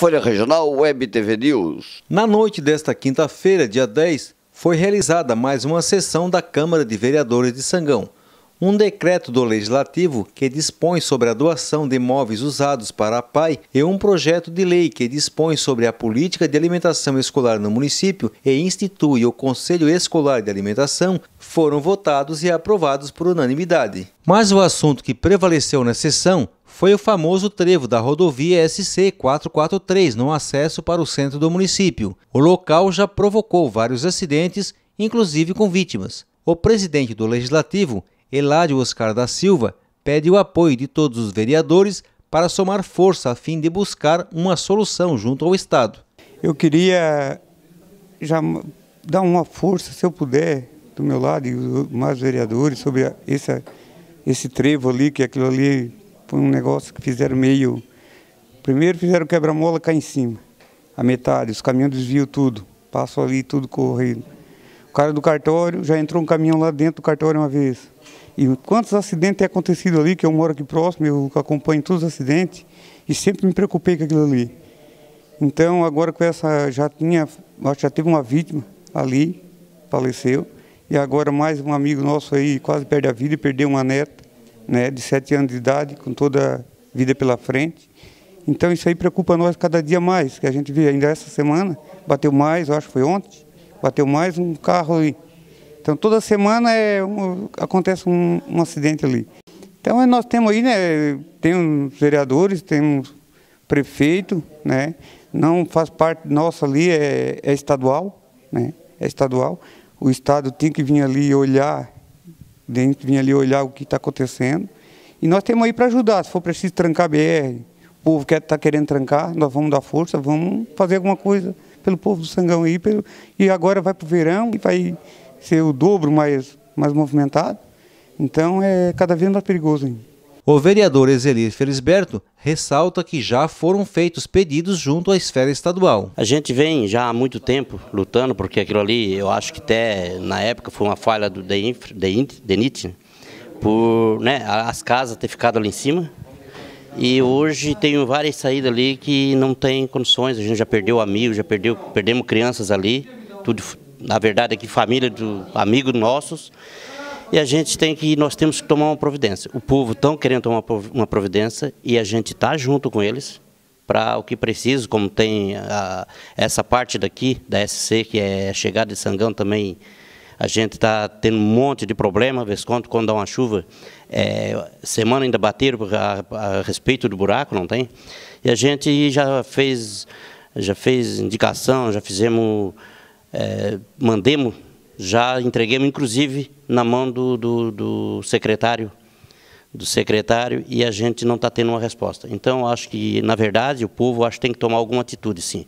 Folha Regional, Web TV News. Na noite desta quinta-feira, dia 10, foi realizada mais uma sessão da Câmara de Vereadores de Sangão. Um decreto do Legislativo que dispõe sobre a doação de imóveis usados para a PAI e um projeto de lei que dispõe sobre a política de alimentação escolar no município e institui o Conselho Escolar de Alimentação foram votados e aprovados por unanimidade. Mas o assunto que prevaleceu na sessão foi o famoso trevo da rodovia SC 443 no acesso para o centro do município. O local já provocou vários acidentes, inclusive com vítimas. O presidente do Legislativo, Eládio Oscar da Silva, pede o apoio de todos os vereadores para somar força a fim de buscar uma solução junto ao Estado. Eu queria já dar uma força, se eu puder, do meu lado e dos mais vereadores, sobre esse trevo ali, que aquilo ali foi um negócio que fizeram meio... Primeiro fizeram quebra-mola cá em cima, a metade, os caminhões desviam tudo, passam ali tudo correndo. O cara do cartório, já entrou um caminhão lá dentro do cartório uma vez. E quantos acidentes tem acontecido ali, que eu moro aqui próximo, eu acompanho todos os acidentes e sempre me preocupei com aquilo ali. Então agora com essa, já teve uma vítima ali, faleceu, e agora mais um amigo nosso aí quase perde a vida e perdeu uma neta, né, de 7 anos de idade, com toda a vida pela frente. Então isso aí preocupa nós cada dia mais, que a gente vê ainda essa semana, bateu mais, eu acho que foi ontem, bateu mais um carro ali. Então toda semana acontece um acidente ali. Então nós temos aí, né, temos vereadores, temos prefeito, né, não faz parte nossa ali, é estadual, né, é estadual. O Estado tem que vir ali olhar, o que está acontecendo. E nós temos aí para ajudar, se for preciso trancar BR, o povo está querendo trancar, nós vamos dar força, vamos fazer alguma coisa pelo povo do Sangão aí, e agora vai para o verão e vai ser o dobro mais movimentado, então é cada vez mais perigoso ainda. O vereador Exelir Felisberto ressalta que já foram feitos pedidos junto à esfera estadual. A gente vem já há muito tempo lutando, porque aquilo ali, eu acho que até na época foi uma falha do DENIT, por, né, as casas ter ficado ali em cima. E hoje tem várias saídas ali que não tem condições, a gente já perdeu amigos, perdemos crianças ali, tudo, na verdade aqui família do amigos nossos, e a gente nós temos que tomar uma providência. O povo estão querendo tomar uma providência e a gente está junto com eles para o que precisa, como tem essa parte daqui da SC, que é a chegada de Sangão também. A gente está tendo um monte de problema, vez quando dá uma chuva, semana ainda bateram a respeito do buraco, não tem? E a gente já fez indicação, já fizemos, mandemos, já entreguemos, inclusive, na mão do secretário, e a gente não está tendo uma resposta. Então, acho que, na verdade, o povo tem que tomar alguma atitude, sim.